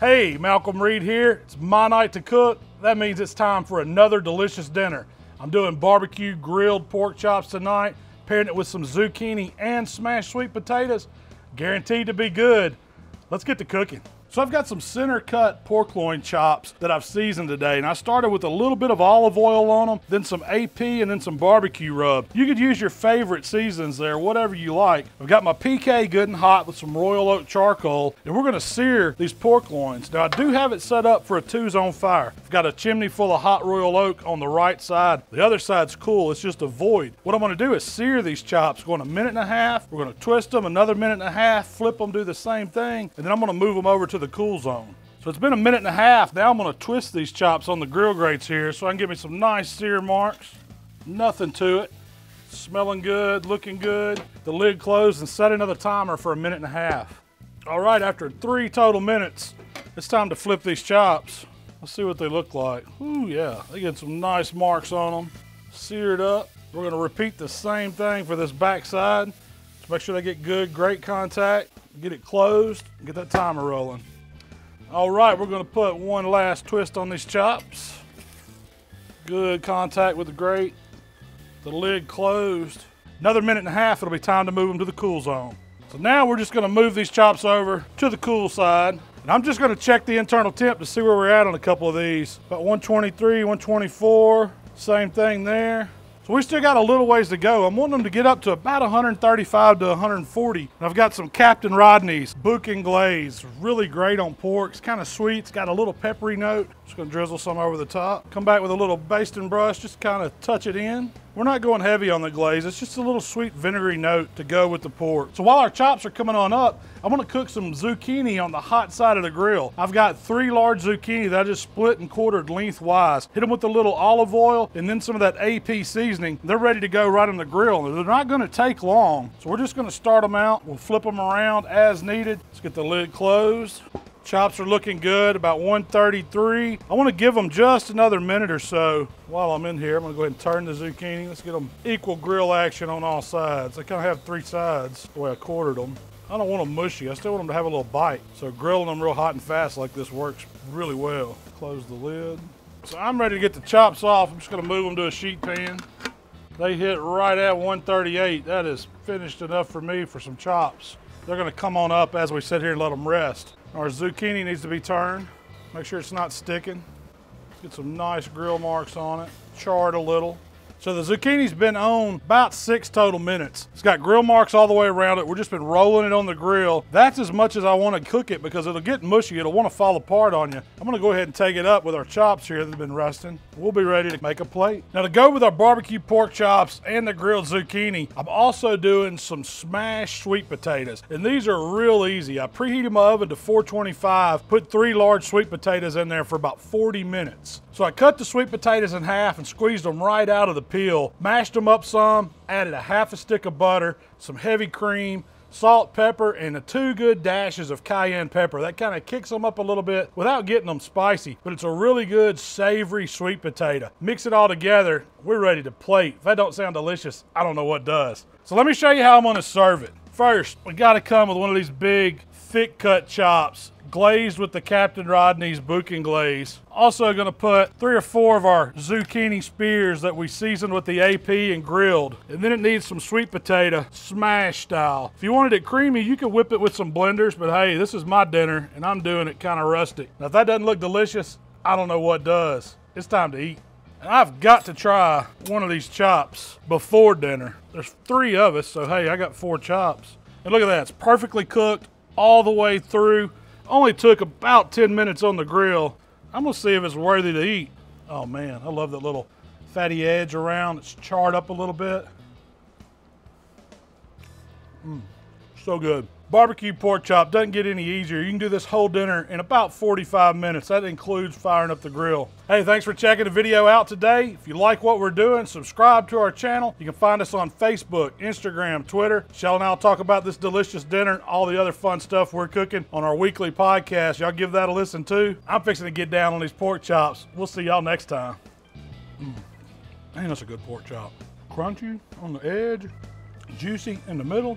Hey, Malcolm Reed here. It's my night to cook. That means it's time for another delicious dinner. I'm doing barbecue grilled pork chops tonight, pairing it with some zucchini and smashed sweet potatoes. Guaranteed to be good. Let's get to cooking. So I've got some center cut pork loin chops that I've seasoned today, and I started with a little bit of olive oil on them, then some AP, and then some barbecue rub. You could use your favorite seasons there, whatever you like. I've got my PK good and hot with some Royal Oak charcoal, and we're gonna sear these pork loins. Now I do have it set up for a two zone fire. I've got a chimney full of hot Royal Oak on the right side. The other side's cool, it's just a void. What I'm gonna do is sear these chops, going a minute and a half. We're gonna twist them, another minute and a half, flip them, do the same thing, and then I'm gonna move them over to the cool zone. So it's been a minute and a half. Now I'm gonna twist these chops on the grill grates here so I can give me some nice sear marks. Nothing to it. Smelling good, looking good. The lid closed and set another timer for a minute and a half. All right, after 3 total minutes, it's time to flip these chops. Let's see what they look like. Ooh, yeah, they get some nice marks on them. Seared up. We're gonna repeat the same thing for this back side. Just make sure they get good, great contact. Get it closed, get that timer rolling. All right, we're gonna put one last twist on these chops. Good contact with the grate. The lid closed. Another minute and a half, it'll be time to move them to the cool zone. So now we're just gonna move these chops over to the cool side. And I'm just gonna check the internal temp to see where we're at on a couple of these. About 123, 124, same thing there. We still got a little ways to go. I'm wanting them to get up to about 135 to 140. And I've got some Captain Rodney's Boucan Glaze. Really great on pork. It's kind of sweet. It's got a little peppery note. Just gonna drizzle some over the top. Come back with a little basting brush, just kind of touch it in. We're not going heavy on the glaze. It's just a little sweet vinegary note to go with the pork. So while our chops are coming on up, I want to cook some zucchini on the hot side of the grill. I've got 3 large zucchini that I just split and quartered lengthwise. Hit them with a little olive oil and then some of that AP seasoning. They're ready to go right on the grill. They're not going to take long. So we're just going to start them out. We'll flip them around as needed. Let's get the lid closed. Chops are looking good, about 133. I want to give them just another minute or so. While I'm in here, I'm going to go ahead and turn the zucchini. Let's get them equal grill action on all sides. They kind of have 3 sides the way I quartered them. I don't want them mushy. I still want them to have a little bite. So grilling them real hot and fast like this works really well. Close the lid. So I'm ready to get the chops off. I'm just going to move them to a sheet pan. They hit right at 138. That is finished enough for me for some chops. They're going to come on up as we sit here and let them rest. Our zucchini needs to be turned. Make sure it's not sticking. Get some nice grill marks on it. Charred a little. So the zucchini's been on about 6 total minutes. It's got grill marks all the way around it. We've just been rolling it on the grill. That's as much as I want to cook it because it'll get mushy. It'll want to fall apart on you. I'm going to go ahead and take it up with our chops here that have been resting. We'll be ready to make a plate. Now to go with our barbecue pork chops and the grilled zucchini, I'm also doing some smashed sweet potatoes. And these are real easy. I preheated my oven to 425, put 3 large sweet potatoes in there for about 40 minutes. So I cut the sweet potatoes in half and squeezed them right out of the peel, mashed them up some, added a half a stick of butter, some heavy cream, salt, pepper, and 2 good dashes of cayenne pepper. That kind of kicks them up a little bit without getting them spicy, but it's a really good savory sweet potato. Mix it all together, we're ready to plate. If that don't sound delicious, I don't know what does. So let me show you how I'm gonna serve it. First, we gotta come with one of these big, thick cut chops, glazed with the Captain Rodney's Boucan Glaze. Also gonna put 3 or 4 of our zucchini spears that we seasoned with the AP and grilled. And then it needs some sweet potato, smash style. If you wanted it creamy, you could whip it with some blenders, but hey, this is my dinner and I'm doing it kind of rustic. Now if that doesn't look delicious, I don't know what does. It's time to eat. And I've got to try one of these chops before dinner. There's 3 of us, so hey, I got 4 chops. And look at that, it's perfectly cooked all the way through. Only took about 10 minutes on the grill. I'm gonna see if it's worthy to eat. Oh man, I love that little fatty edge around. It's charred up a little bit. So good. Barbecue pork chop doesn't get any easier. You can do this whole dinner in about 45 minutes. That includes firing up the grill. Hey, thanks for checking the video out today. If you like what we're doing, subscribe to our channel. You can find us on Facebook, Instagram, Twitter. Shell and I will talk about this delicious dinner and all the other fun stuff we're cooking on our weekly podcast. Y'all give that a listen too. I'm fixing to get down on these pork chops. We'll see y'all next time. Man, that's a good pork chop. Crunchy on the edge, juicy in the middle.